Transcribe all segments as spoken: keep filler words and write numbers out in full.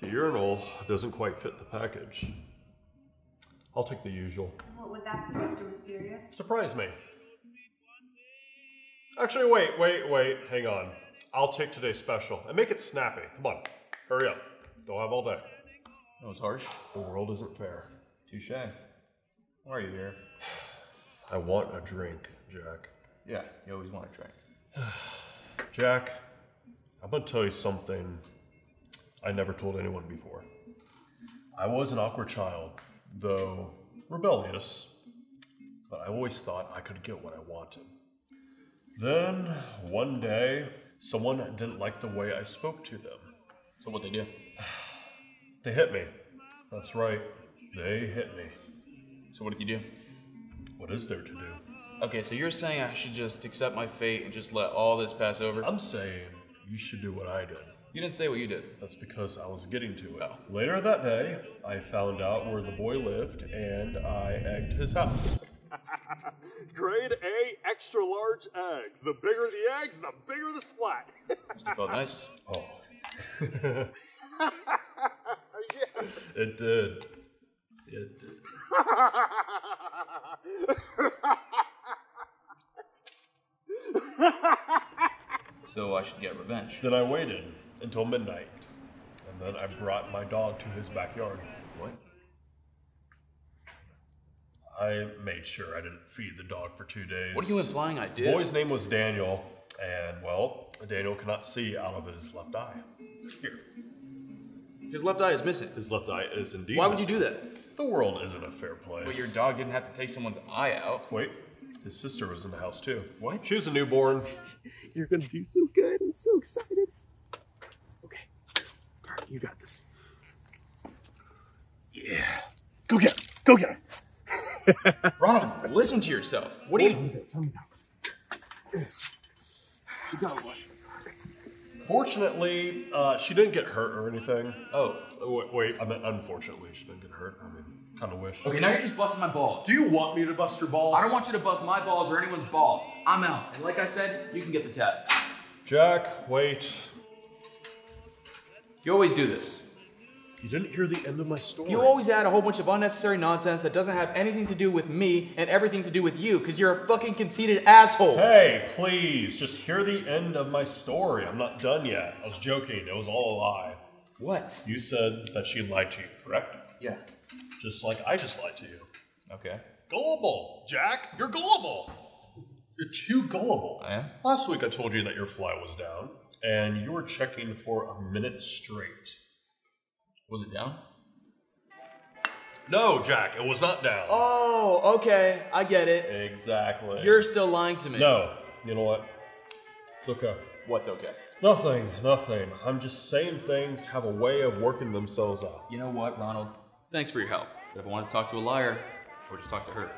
The urinal doesn't quite fit the package. I'll take the usual. What would that be, Mister Mysterious? Surprise me. Actually, wait, wait, wait, hang on. I'll take today's special and make it snappy. Come on, hurry up. Don't have all day. That was harsh. The world isn't fair. Touche. Why are you here? I want a drink, Jack. Yeah, you always want a drink. Jack, I'm gonna tell you something I never told anyone before. I was an awkward child, though rebellious, but I always thought I could get what I wanted. Then, one day, someone didn't like the way I spoke to them. So what'd they do? They hit me. That's right, they hit me. So what did you do? What is there to do? Okay, so you're saying I should just accept my fate and just let all this pass over? I'm saying you should do what I did. You didn't say what you did. That's because I was getting to it. Oh. Later that day, I found out where the boy lived and I egged his house. Grade A extra large eggs. The bigger the eggs, the bigger the splat. Must have felt nice. Oh. Yeah. It did. It did. So I should get revenge. Then I waited until midnight, and then I brought my dog to his backyard. What? I made sure I didn't feed the dog for two days. What are you implying I did? The boy's name was Daniel, and well, Daniel cannot see out of his left eye. Here. His left eye is missing. His left eye is indeed Why missing. Why would you do that? The world isn't a fair place. But your dog didn't have to take someone's eye out. Wait. His sister was in the house too. What? She was a newborn. You're gonna do so good. I'm so excited. Okay. All right, you got this. Yeah. Go get him. Go get him. Ronald, listen to yourself. What are you? Tell me now. You got one. Fortunately, uh, she didn't get hurt or anything. Oh. Wait, wait, I meant unfortunately she didn't get hurt. I mean, kind of wish. Okay, now you're just busting my balls. Do you want me to bust your balls? I don't want you to bust my balls or anyone's balls. I'm out. And like I said, you can get the tab. Jack, wait. You always do this. You didn't hear the end of my story. You always add a whole bunch of unnecessary nonsense that doesn't have anything to do with me and everything to do with you, because you're a fucking conceited asshole. Hey, please, just hear the end of my story. I'm not done yet. I was joking. It was all a lie. What? You said that she lied to you, correct? Yeah. Just like I just lied to you. Okay. Gullible, Jack. You're gullible. You're too gullible. I am? Last week I told you that your fly was down, and you were checking for a minute straight. Was it down? No, Jack, it was not down. Oh, okay, I get it. Exactly. You're still lying to me. No, you know what? It's okay. What's okay? Nothing, nothing. I'm just saying things have a way of working themselves out. You know what, Ronald? Thanks for your help. If I want to talk to a liar, or just talk to her.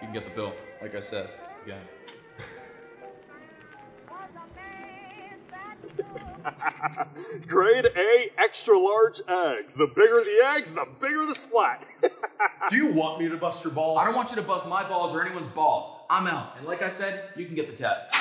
You can get the bill, like I said, again. Grade A extra large eggs. The bigger the eggs, the bigger the splat. Do you want me to bust your balls? I don't want you to bust my balls or anyone's balls. I'm out. And like I said, you can get the tab.